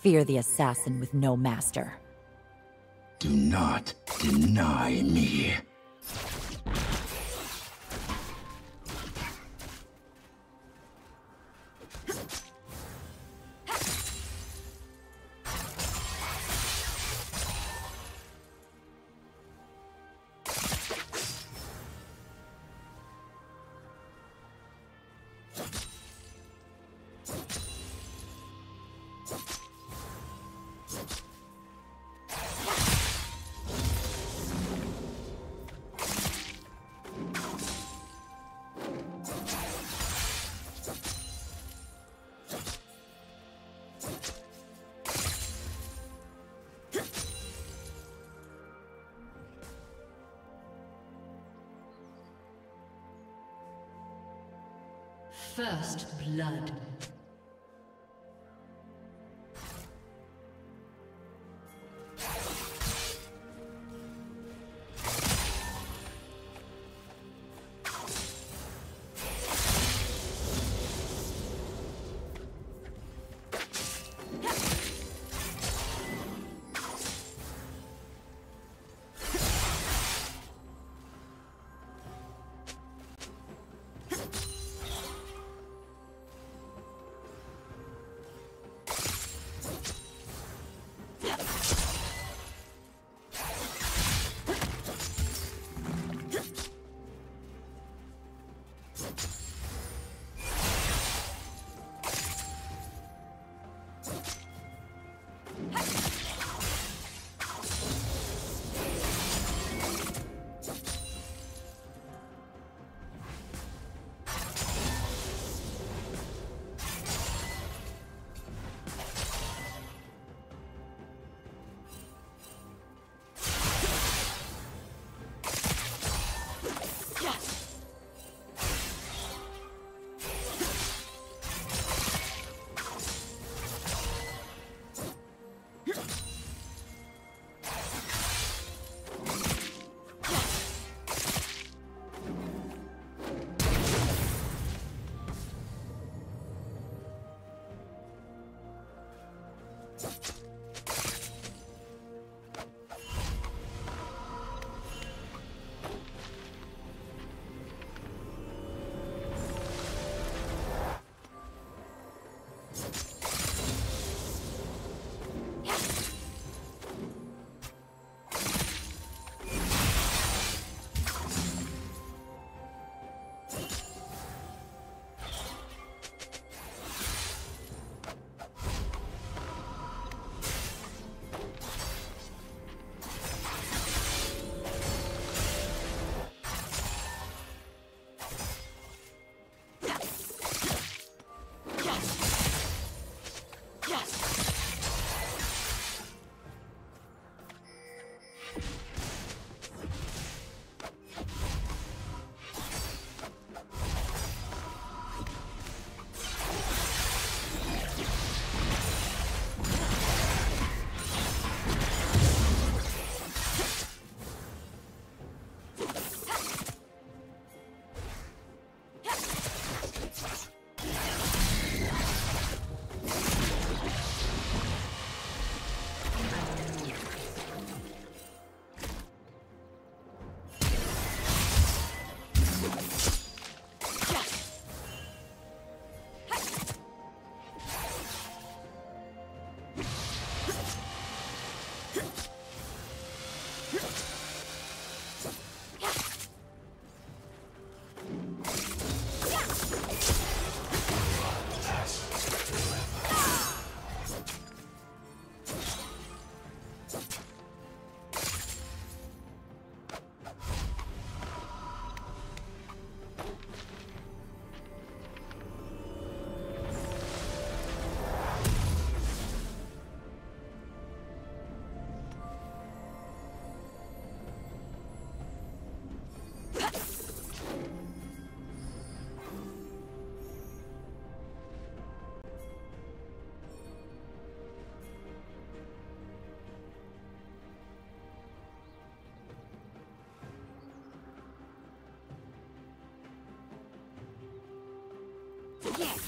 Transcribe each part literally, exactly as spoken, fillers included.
Fear the assassin with no master. Do not deny me. First blood. Yes.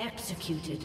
Executed.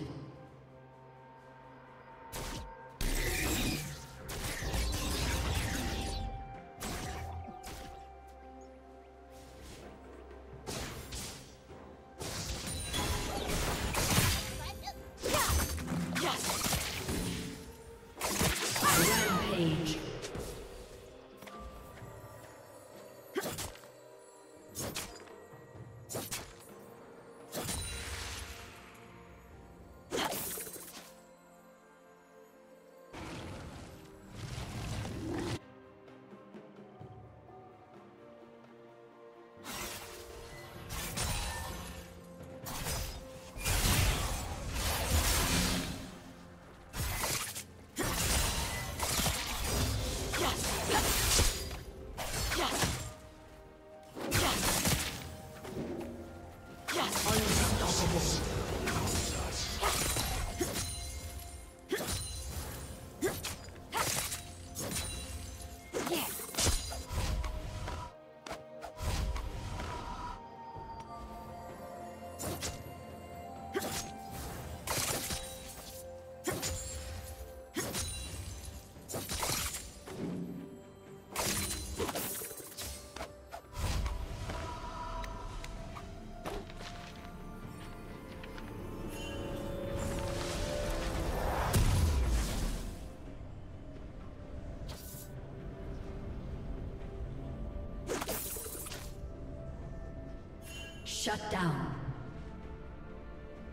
Shut down.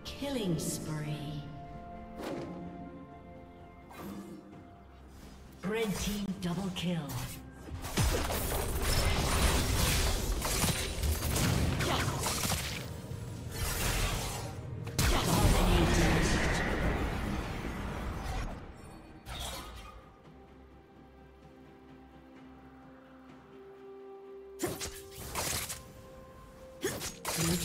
Killing spree. Red team double kill. Blue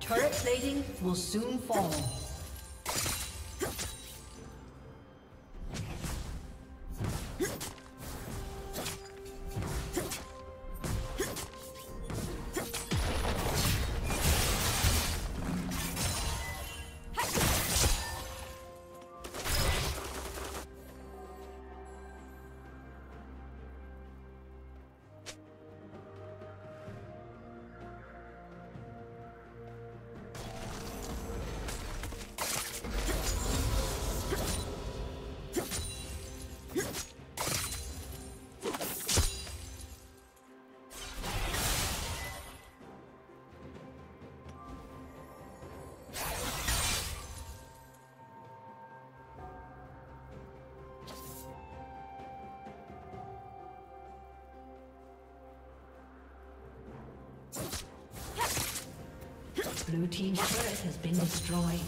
Turret plating will soon fall. Blue team's turret has been destroyed.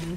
Blue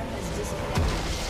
has disconnected.